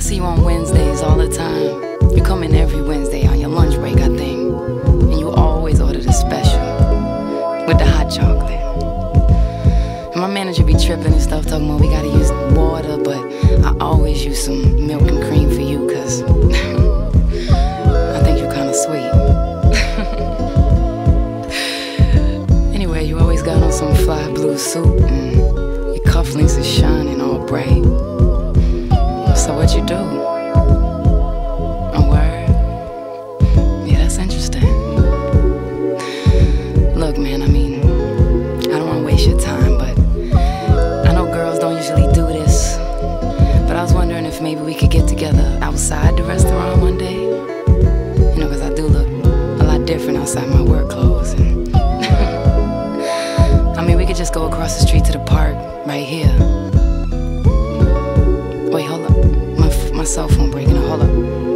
I see you on Wednesdays all the time. You come in every Wednesday on your lunch break, I think. And you always order the special with the hot chocolate. And my manager be tripping and stuff, talking about we gotta use water, but I always use some milk and cream for you, 'cause I think you're kinda sweet. Anyway, you always got on some fly blue suit, and your cufflinks is shining all bright. So what you do? A word? Yeah, that's interesting. Look, man, I mean, I don't wanna waste your time, but I know girls don't usually do this, but I was wondering if maybe we could get together outside the restaurant one day. You know, 'cause I do look a lot different outside my work clothes. And I mean, we could just go across the street to the park right here. Wait, hold up. My cell phone breaking. Hold up.